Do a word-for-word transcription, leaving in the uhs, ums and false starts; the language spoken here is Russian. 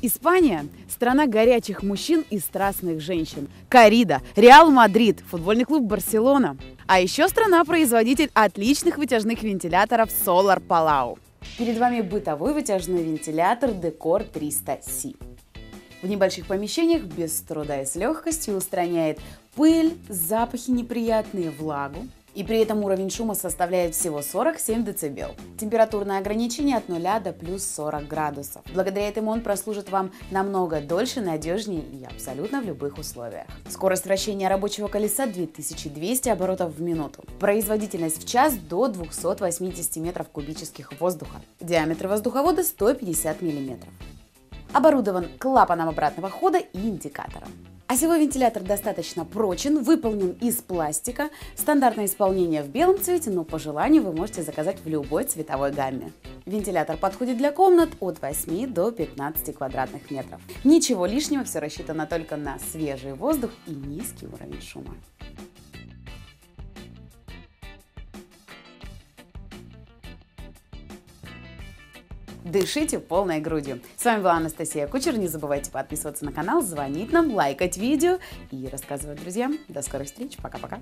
Испания – страна горячих мужчин и страстных женщин. Коррида, Реал Мадрид, футбольный клуб Барселона. А еще страна-производитель отличных вытяжных вентиляторов Soler Palau. Перед вами бытовой вытяжной вентилятор Декор триста си. В небольших помещениях без труда и с легкостью устраняет пыль, запахи неприятные, влагу. И при этом уровень шума составляет всего сорок семь децибел. Температурное ограничение от нуля до плюс сорок градусов. Благодаря этому он прослужит вам намного дольше, надежнее и абсолютно в любых условиях. Скорость вращения рабочего колеса две тысячи двести оборотов в минуту. Производительность в час до двухсот восьмидесяти метров кубических воздуха. Диаметр воздуховода сто пятьдесят миллиметров. Оборудован клапаном обратного хода и индикатором. Осевой вентилятор достаточно прочен, выполнен из пластика, стандартное исполнение в белом цвете, но по желанию вы можете заказать в любой цветовой гамме. Вентилятор подходит для комнат от восьми до пятнадцати квадратных метров. Ничего лишнего, все рассчитано только на свежий воздух и низкий уровень шума. Дышите полной грудью. С вами была Анастасия Кучер. Не забывайте подписываться на канал, звонить нам, лайкать видео и рассказывать друзьям. До скорых встреч. Пока-пока.